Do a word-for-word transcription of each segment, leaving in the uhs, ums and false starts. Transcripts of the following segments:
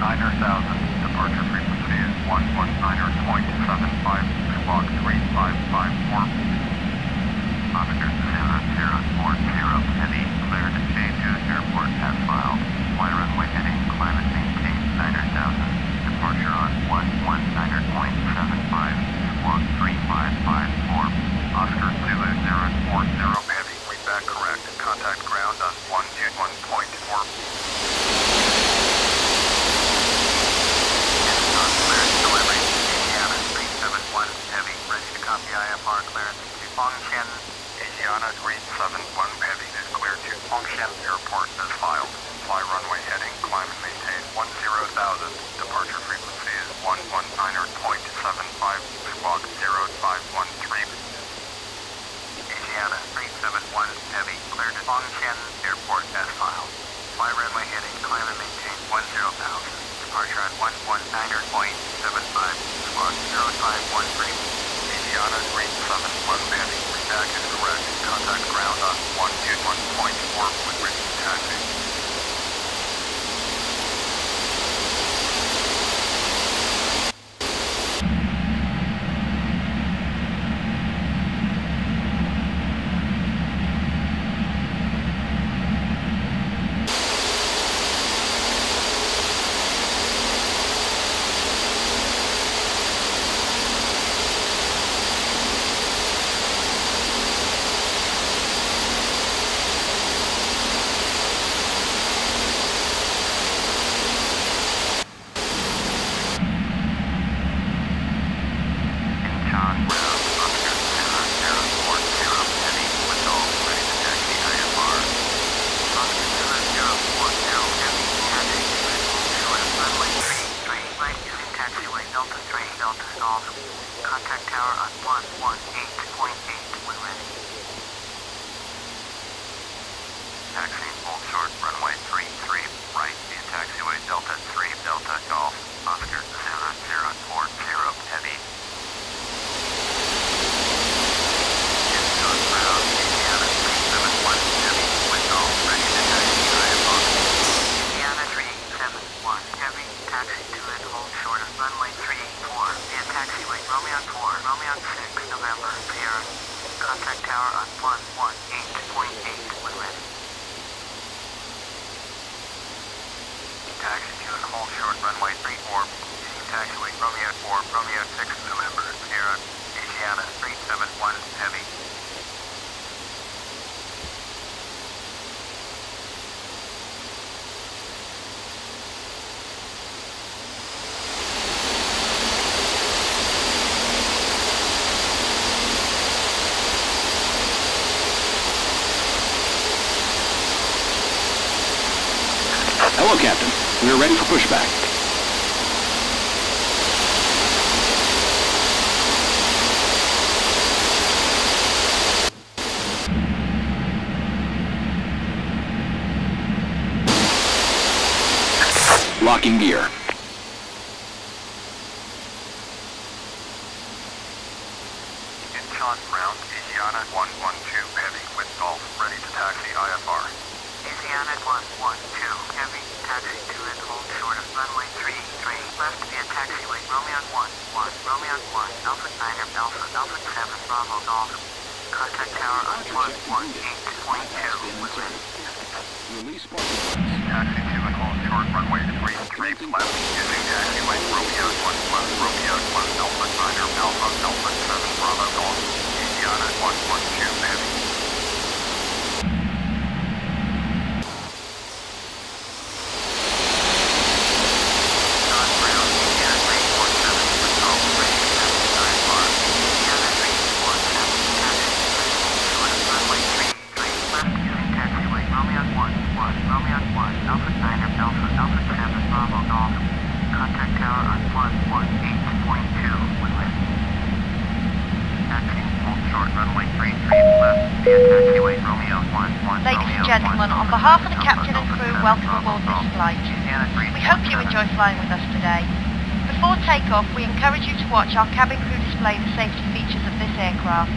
nine Earth thousand, departure frequency is one one nine Earth point seven five squawk three five five four. Officer zero zero four zero heading clear to change to airport half mile. Wide runway heading climb at maintain nine Earth thousand, departure on one one nine Earth point seven five squawk three five five four. Oscar Zulu zero four zero heading way back correct. Contact ground on one two one point four. I F R clearance to function. ASIANA three seven one heading is clear to function. Airport as filed. Fly runway heading climb and maintain ten thousand. Departure frequency is one one nine point seven five squawk zero five one three. ASIANA three seven one heavy clear to function. Airport as filed. Fly runway heading climb and maintain ten thousand. Departure at one one nine point seven five squawk zero five one three. ASIANA three seven one landing feedback is correct. Contact ground on one two one point four with written taxi. Contact tower on one one eight point eight when ready. Taxi, hold short, runway three three, right, via taxiway Delta three, Delta Golf, Oscar zero zero four zero, heavy. Hello, Captain. We are ready for pushback. Locking gear. Incheon ground, ASIANA one one two heavy with Golf, ready to taxi I F R. ASIANA one one two heavy. Taxi two and hold short of runway three three, left via taxiway Romeo one one, Romeo one, Alpha nine, Alpha, Alpha seven, Bravo Golf. Contact tower on one one eight point two. Release parking lights. Taxi two and hold short runway three three, left using taxiway Romeo one one, Romeo one, Alpha nine, Alpha, Alpha seven, Bravo Golf. ASIANA one one two heavy. Ladies and gentlemen, on behalf of the captain and crew, welcome aboard this flight. We hope you enjoy flying with us today. Before takeoff, we encourage you to watch our cabin crew display the safety features of this aircraft.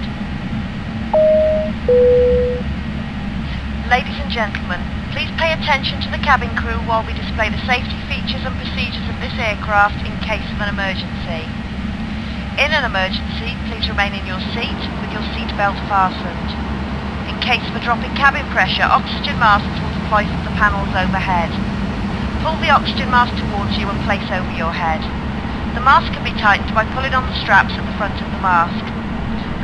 Ladies and gentlemen, Please pay attention to the cabin crew while we display the safety features and procedures of this aircraft in case of an emergency. In an emergency, please remain in your seat with your seatbelt fastened. In case of a drop in cabin pressure, oxygen masks will deploy from the panels overhead. Pull the oxygen mask towards you and place over your head. The mask can be tightened by pulling on the straps at the front of the mask.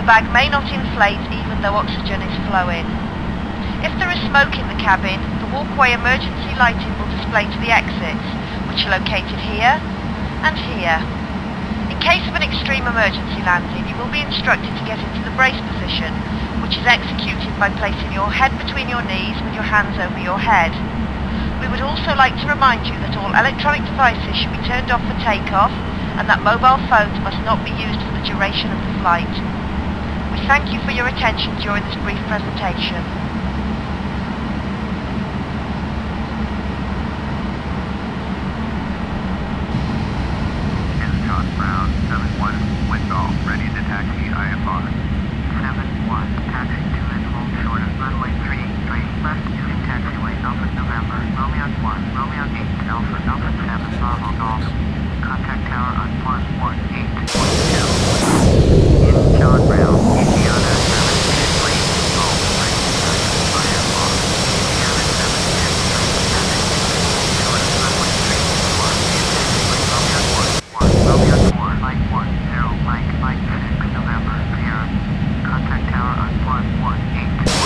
The bag may not inflate even though oxygen is flowing. If there is smoke in the cabin, the walkway emergency lighting will display to the exits, which are located here and here. In case of an extreme emergency landing, you will be instructed to get into the brace position, which is executed by placing your head between your knees with your hands over your head. We would also like to remind you that all electronic devices should be turned off for takeoff, and that mobile phones must not be used for the duration of the flight. We thank you for your attention during this brief presentation. Escort Brown, seven one, Windall, ready to taxi I F R. seven one, taxi to and hold short of runway three three, left using taxiway Alpha November, Romeo one, Romeo eight, Alpha Alpha seven, Bravo Golf. Contact tower on one one eight point two. In John Brown, Indiana, seven six three, Golf three, I F R. Indiana seven six three, seven six three, short of runway three one, intensively Romeo one one, Romeo four, Mike one zero, Mike, Mike six, November, Sierra. Contact tower on one one eight point eight.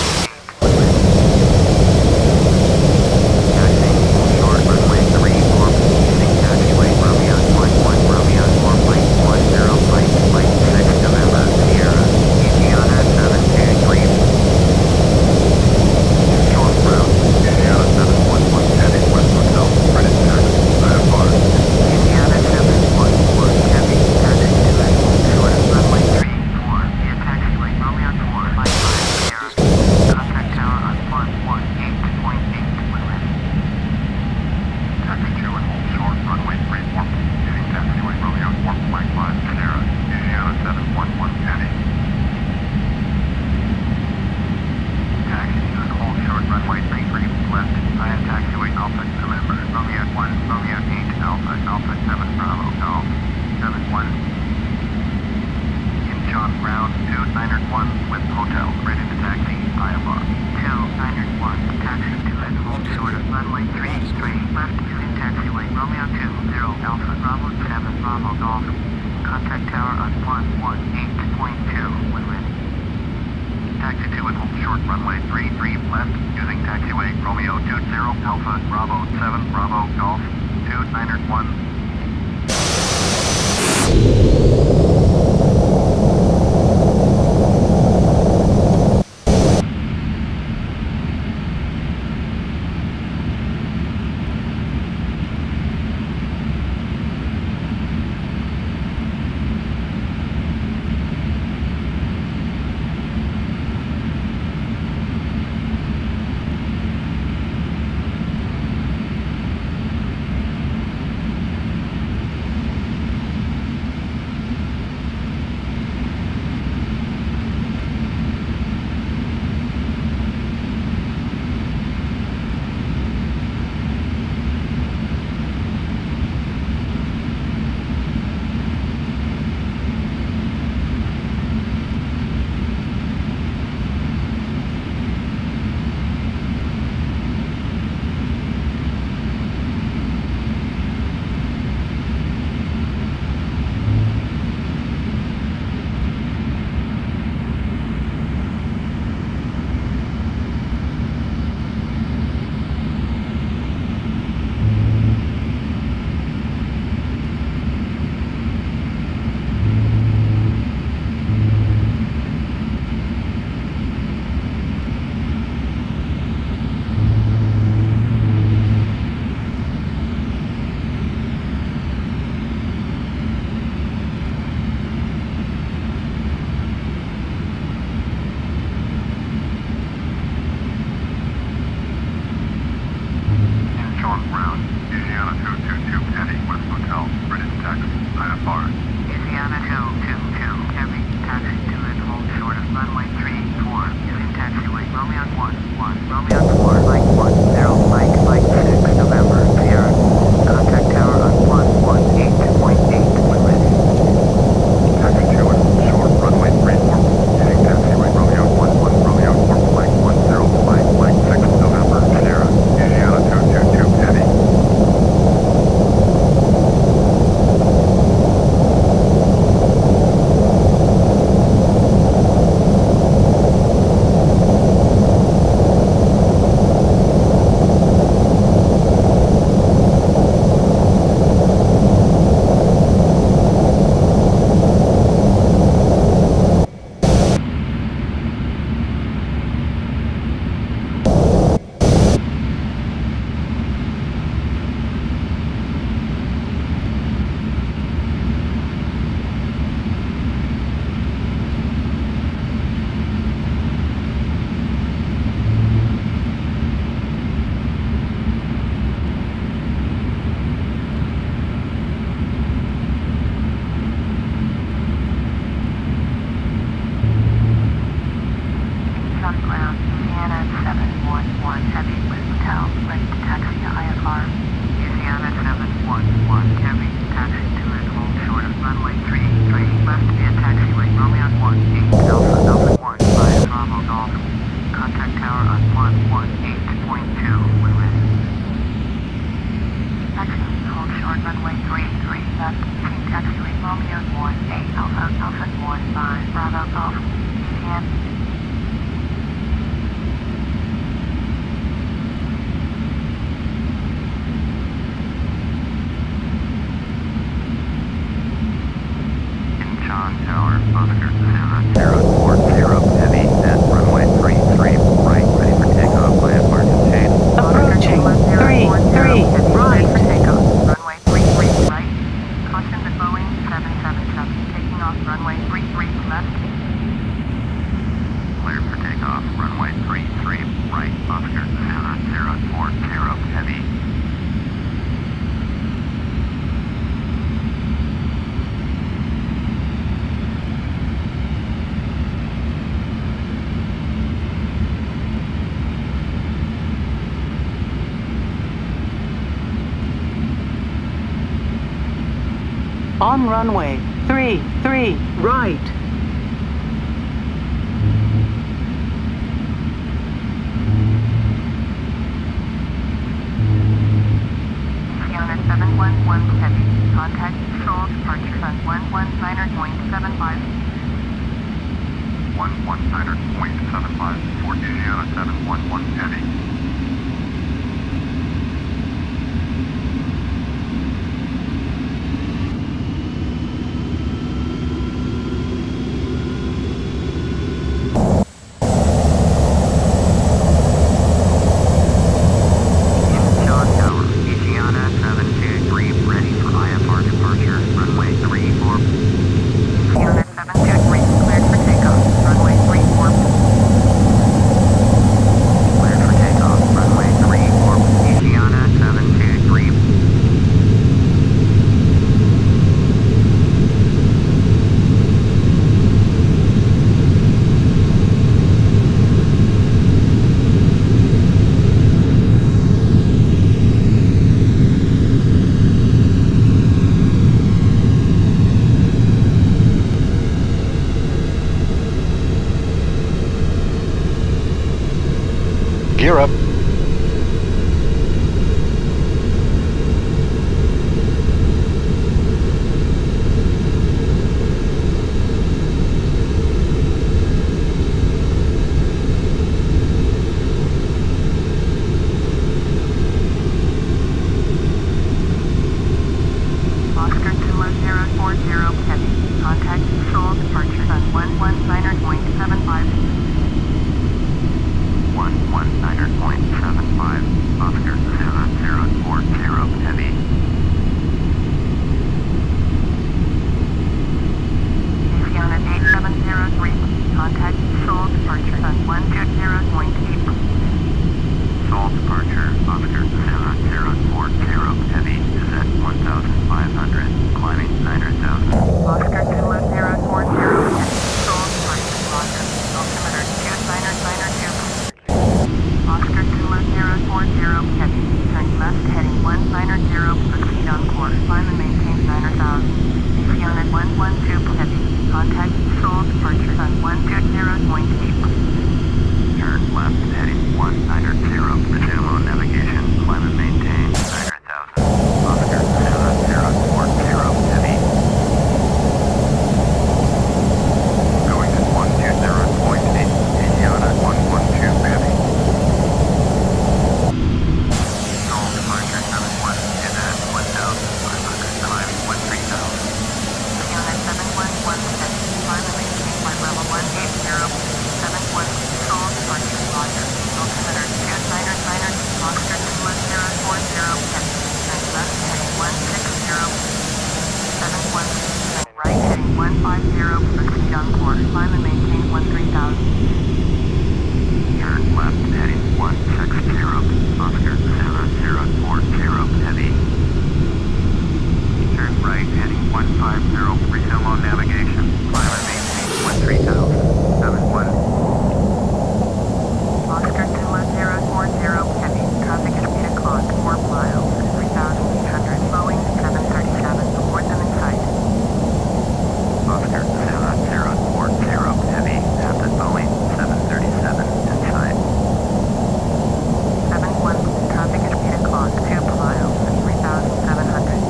runway three three left, taxiway Romeo one eight Alpha Alpha one five Bravo Golf, ten. On runway three three right. ASIANA seven one one heavy. Contact control departure on one one niner point seven five. One one niner point seven five for ASIANA seven one one heavy. Gear up.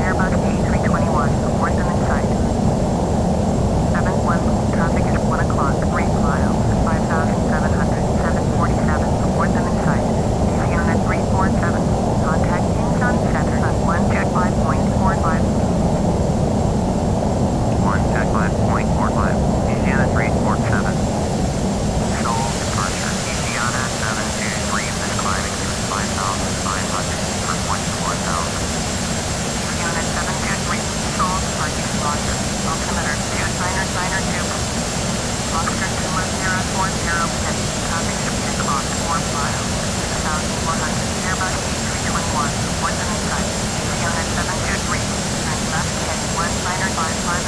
Airbus Roger, Delta Center two nine nine two,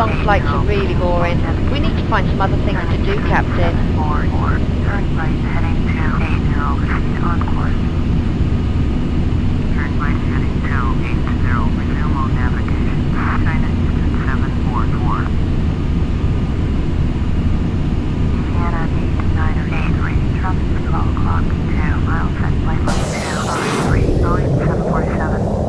long flights are really boring. We need to find some other things to do, Captain. Turn right heading to eight zero on course. Turn right heading to eight zero, resume on navigation. China Eastern seven four four. ASIANA eight nine eight three, traffic twelve o'clock, two miles and flight two oh three, nine seven four seven.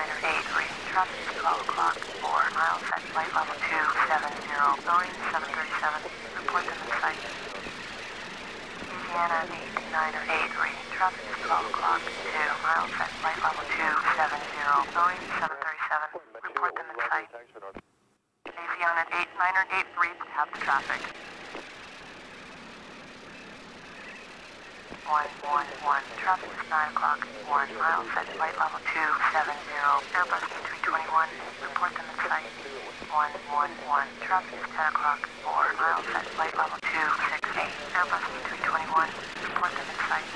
nine or eight, right thrust twelve o'clock, four miles at flight level two seven zero, Boeing seven thirty-seven, report them in sight. ASIANA eight nine or eight, right thrust twelve o'clock, two miles at flight level two seven zero, Boeing seven thirty-seven, report them in sight. ASIANA eight nine or eight, read tap the traffic. one one one, traffic is nine o'clock, one mile, set flight level two seven zero, Airbus A three twenty-one, report them in sight. one one one, traffic is ten o'clock, four mile, set flight level two six eight, Airbus A three twenty-one, report them in sight.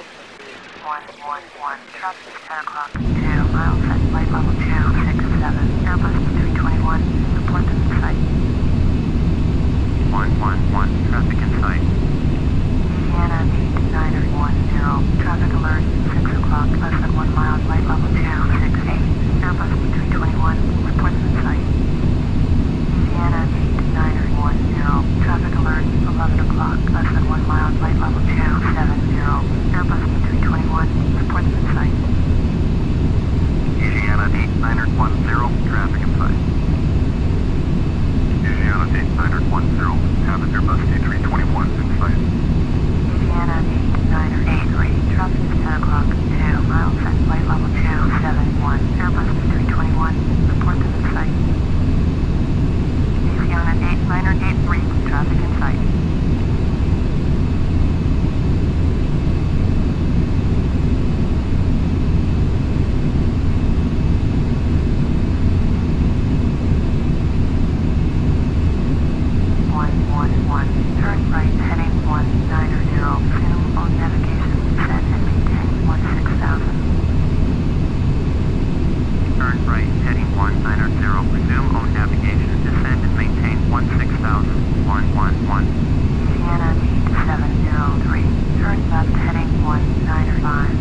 one one one, traffic is ten o'clock, two mile, set flight level two six seven, Airbus A three twenty-one, report them in sight. one one one, traffic in sight. ASIANA eight nine or one zero, traffic alert, six o'clock, less than one mile, flight level two six eight, Airbus A three twenty-one, report in sight. ASIANA eight nine or one zero, traffic alert, eleven o'clock, less than one mile, flight level two seven zero, Airbus A three twenty-one, report in sight. ASIANA eight nine or one zero, traffic in sight. ASIANA eight nine or one zero, have an Airbus A three twenty-one in sight. ASIANA eight nine or eight, traffic is ten o'clock, two miles at flight level two seven one, Airbus A three twenty-one, report them in sight. ASIANA eight nine or eight, traffic in sight. one one one, turn right, heading one nine or zoom on navigation, set and maintain one six thousand. Turn right, heading one nine zero, resume on navigation, descend and maintain one six thousand, one one one. ASIANA eight seven zero three, turn left, heading one nine five.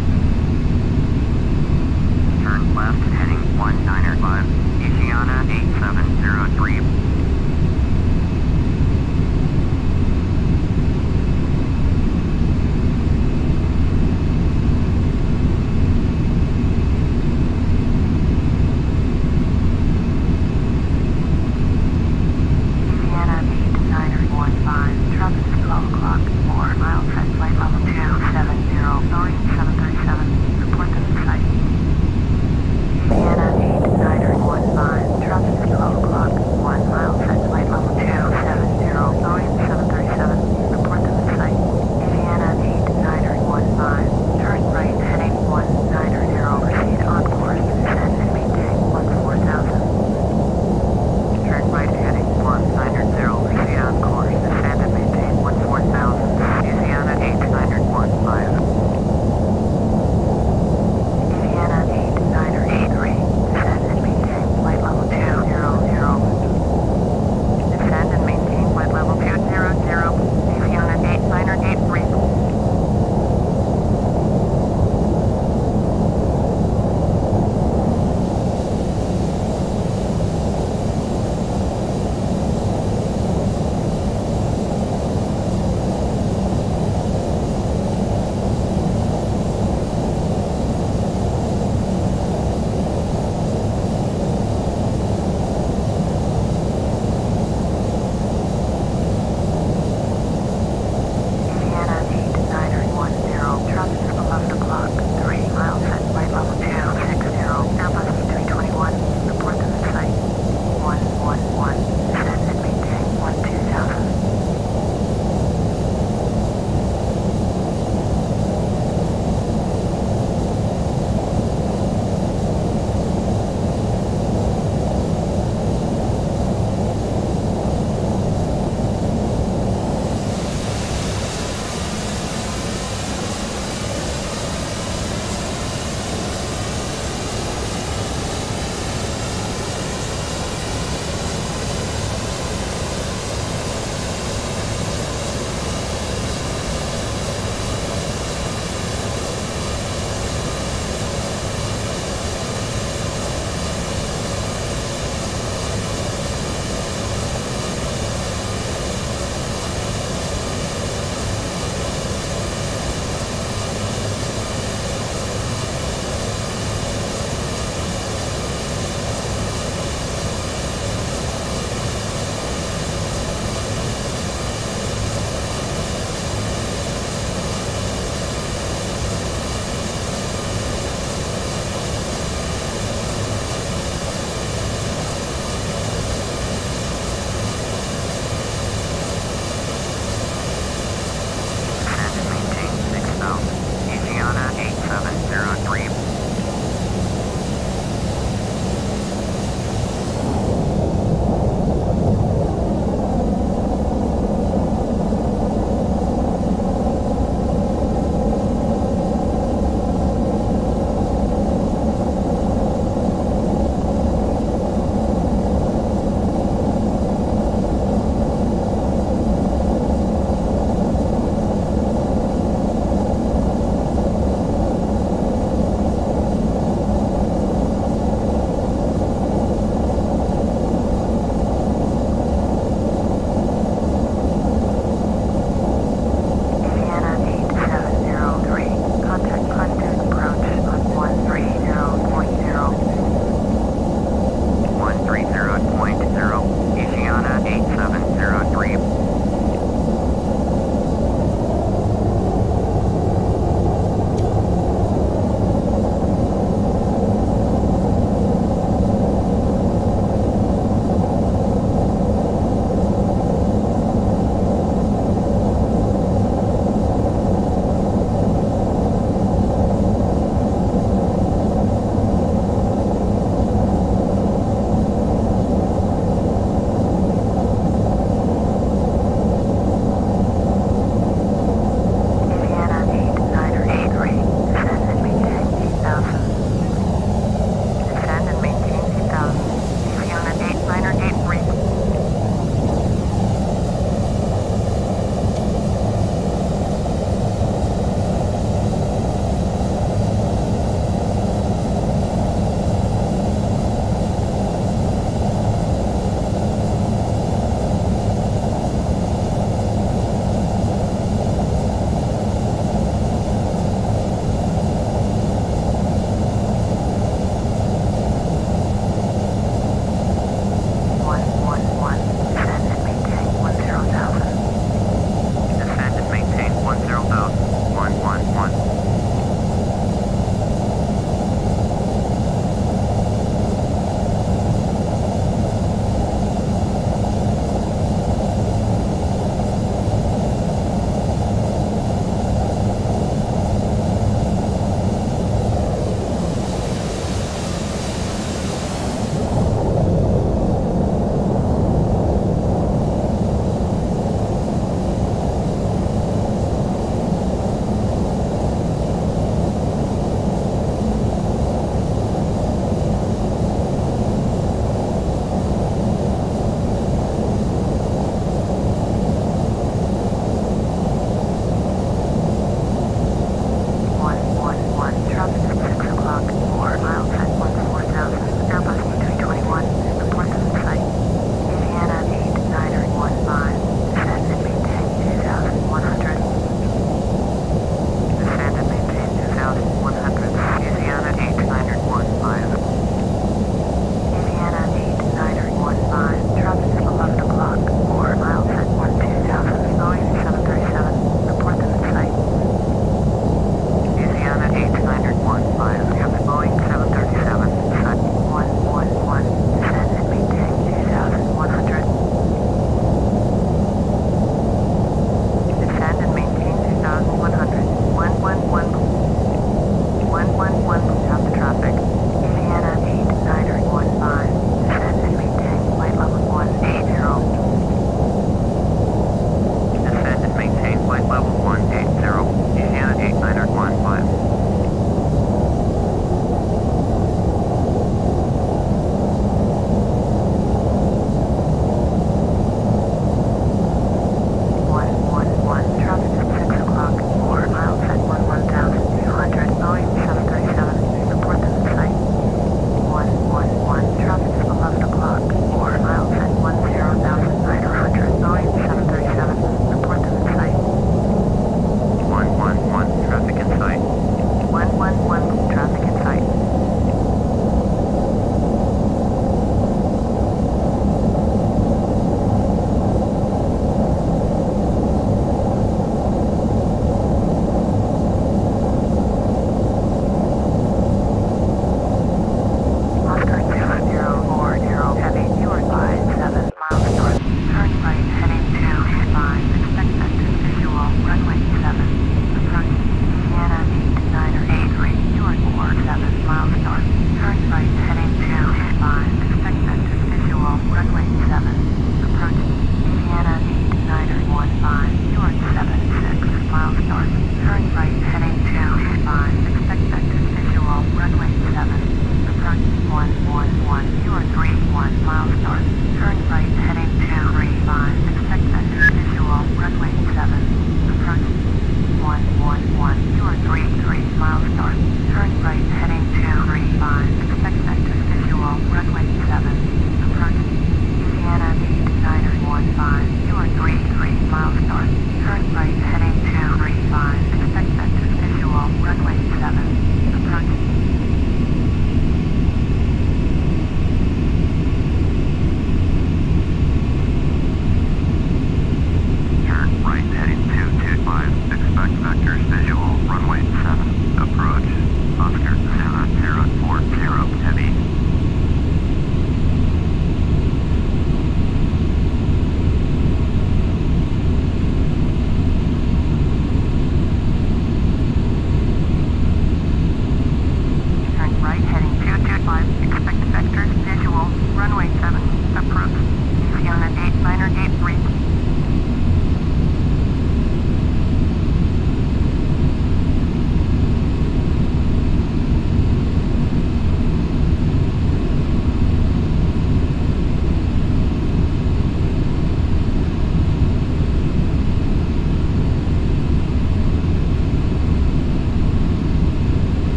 Turn left, heading one nine five, ASIANA eight seven zero three.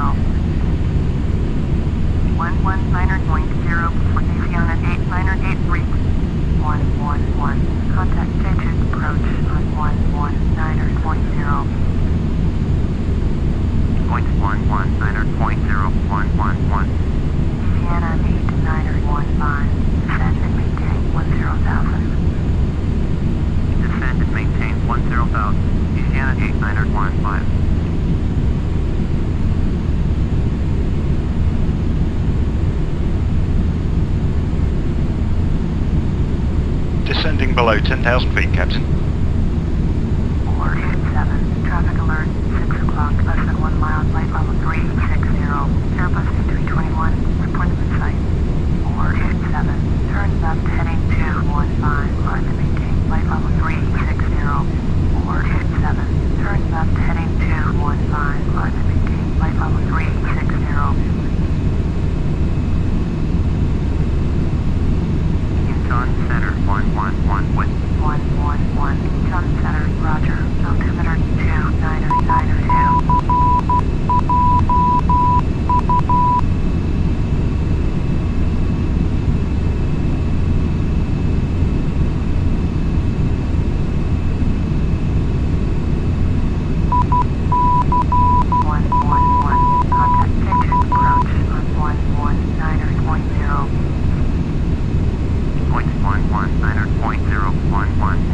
zero. One one minor point zero for ASIANA eight minor eight three. One one one contact engine approach on one one minor point zero. Point one one minor point zero one one one. ASIANA eight minor one five. Descend and maintain one zero thousand. Descend and maintain one zero thousand. ASIANA eight minor one five. Descending below ten thousand feet, Captain. four eight seven, traffic alert, six o'clock, less than one mile, flight level three sixty, Airbus A three twenty-one, appointment site. four eight seven, turn left heading two one five, climb to maintain flight level three sixty. four eight seven, turn left heading two one five, climb to maintain flight level three sixty. Center one one one with one one one Sun Center, roger, altimeter two nine nine two. one one one contact engine approach on one one nine point zero. Point one one niner point zero one one one. one one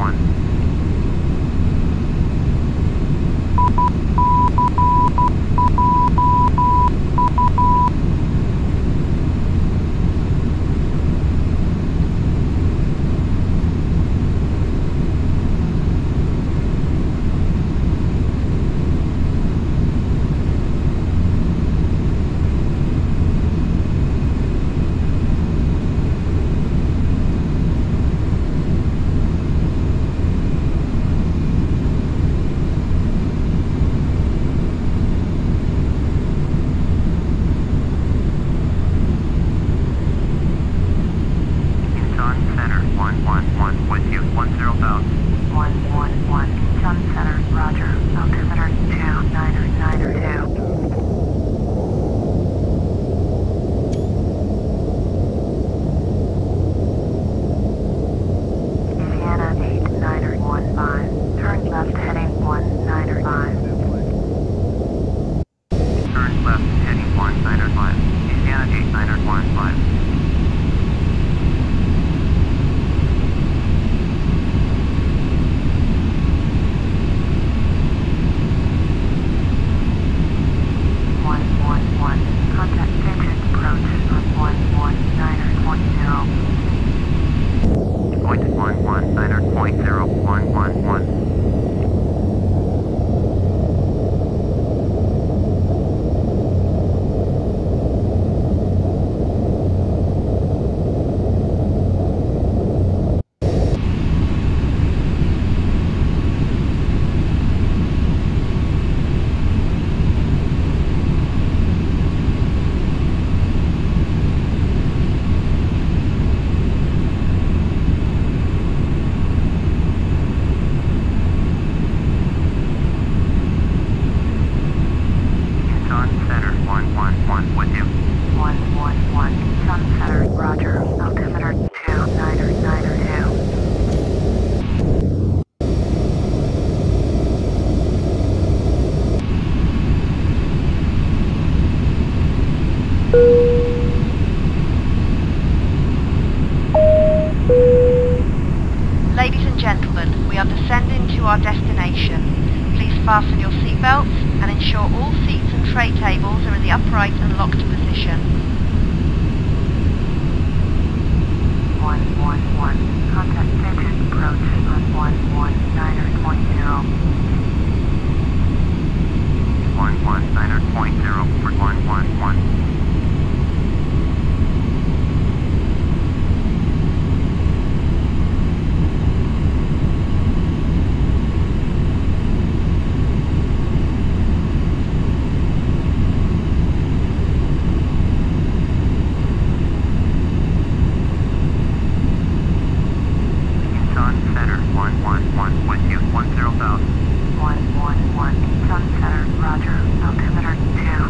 one, Sun Center, roger, altimeter two.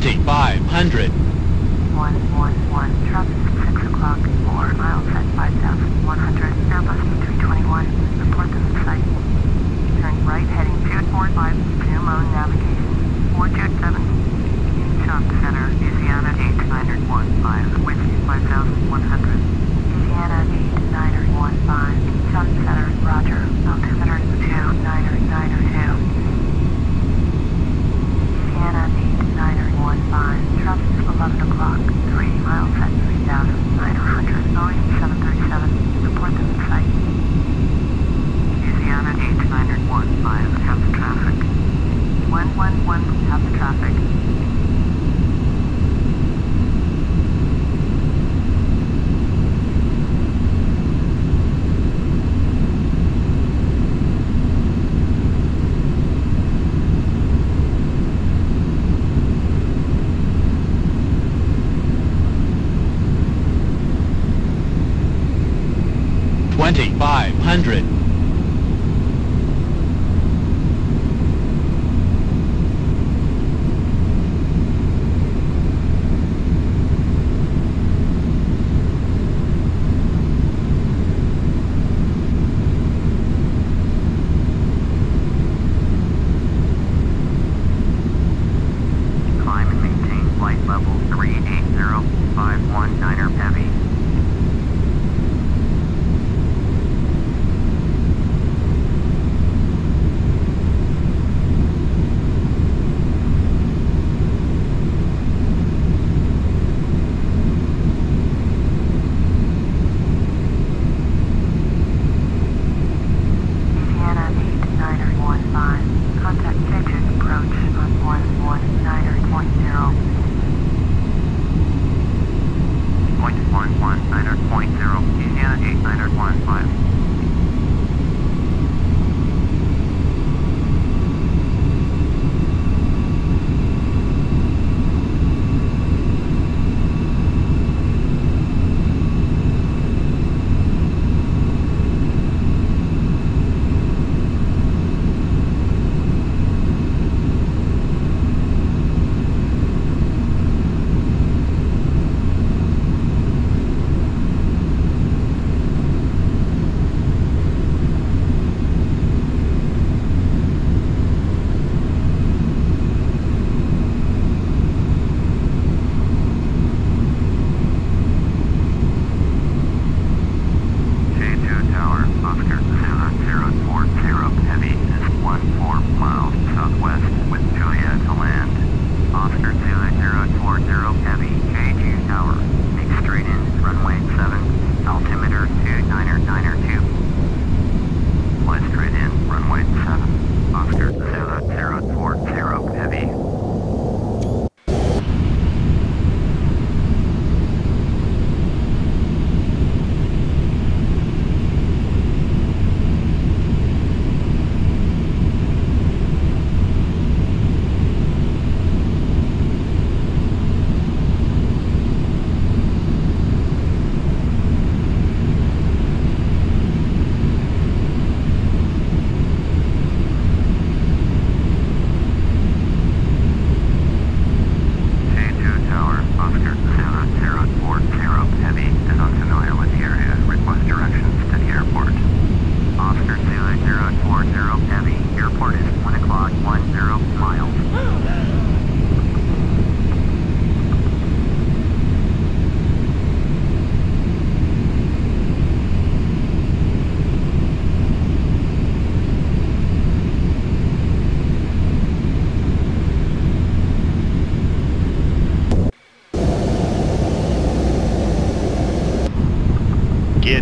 twenty-five hundred. one one one, truck at six o'clock, four miles at five thousand one hundred, Airbus A three twenty-one, report to the site. Turn right heading two four five, zoom on navigation, four two seven. Shop center, ASIANA eight nine one five, width five thousand one hundred. ASIANA eight nine one five, shop center, roger, altimeter two nine nine two. ASIANA eight nine one five, traffic eleven o'clock, three miles at three thousand nine hundred, Boeing seven thirty-seven, report to the site. ASIANA eight nine one five, have the traffic. one one one, have the traffic. twenty-five hundred. Climb and maintain flight level three eight zero five one, Niner Heavy.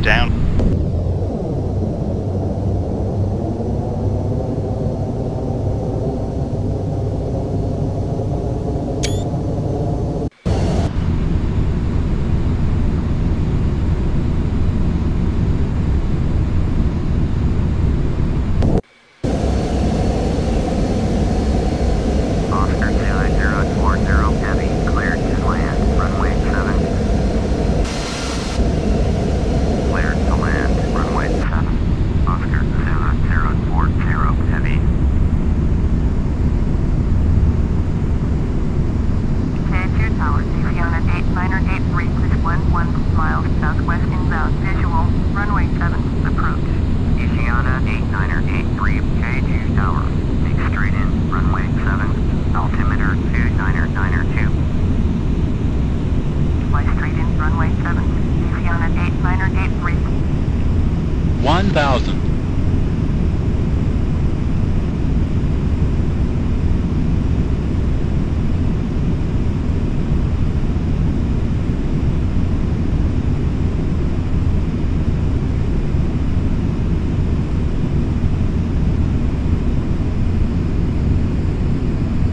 Down. Cleared to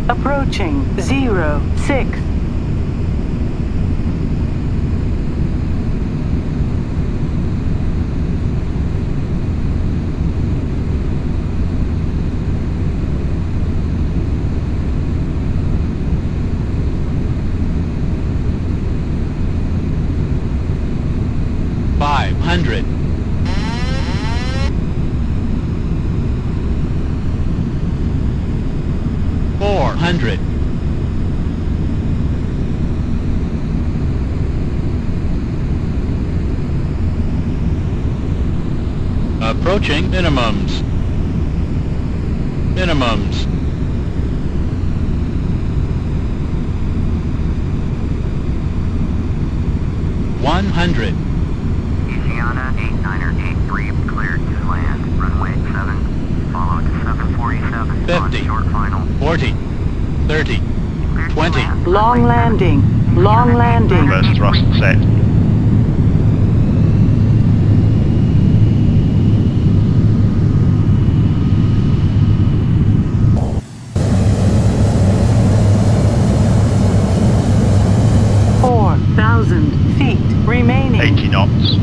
approaching zero six. five hundred. four hundred. Approaching minimums. Minimums. one hundred. ASIANA eight niner eight three cleared to land, runway seven, follow to seven forty-seven, fifty, short final, forty, thirty, twenty. Long landing, long landing. Reverse thrust set. four thousand feet remaining. eighty knots.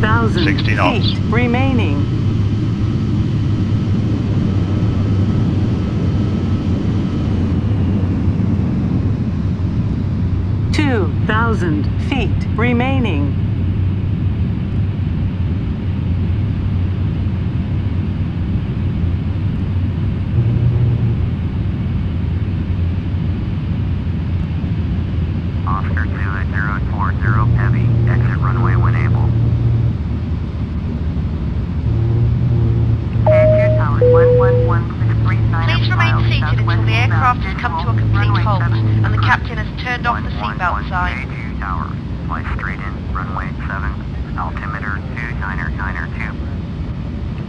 Thousand sixty knots remaining. Two thousand feet remaining. Oscar two at zero four zero heavy. Exit runway when able. Please remain seated until the aircraft has come to a complete halt and the captain has turned off the seatbelt sign. Tower, fly straight in, runway seven, altimeter two niner niner two.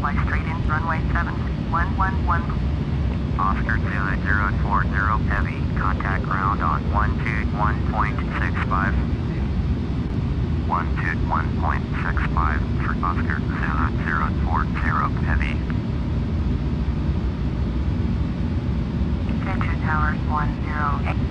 Fly straight in, runway seven, one one one. Oscar two at zero four zero heavy, contact ground on one two one point six five. one two one point six five for Oscar zero zero four zero heavy. Tower one zero eight.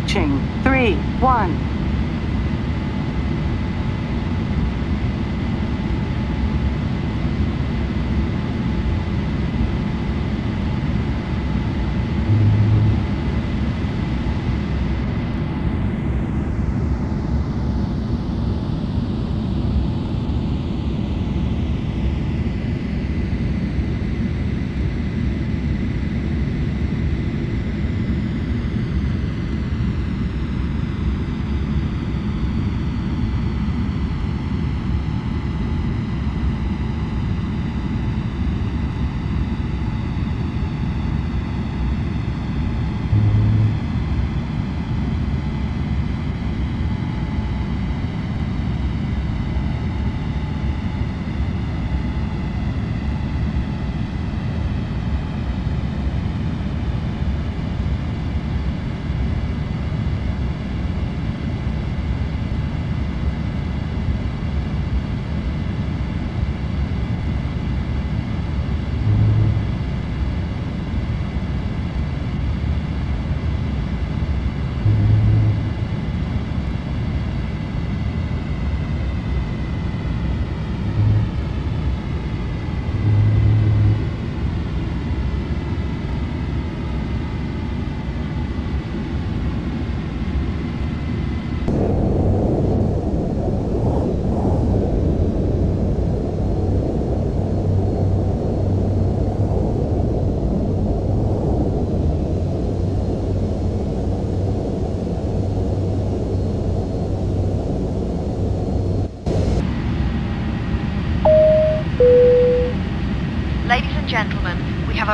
approaching. Three, one.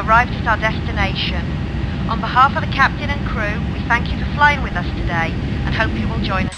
Arrived at our destination. On behalf of the captain and crew, we thank you for flying with us today and hope you will join us.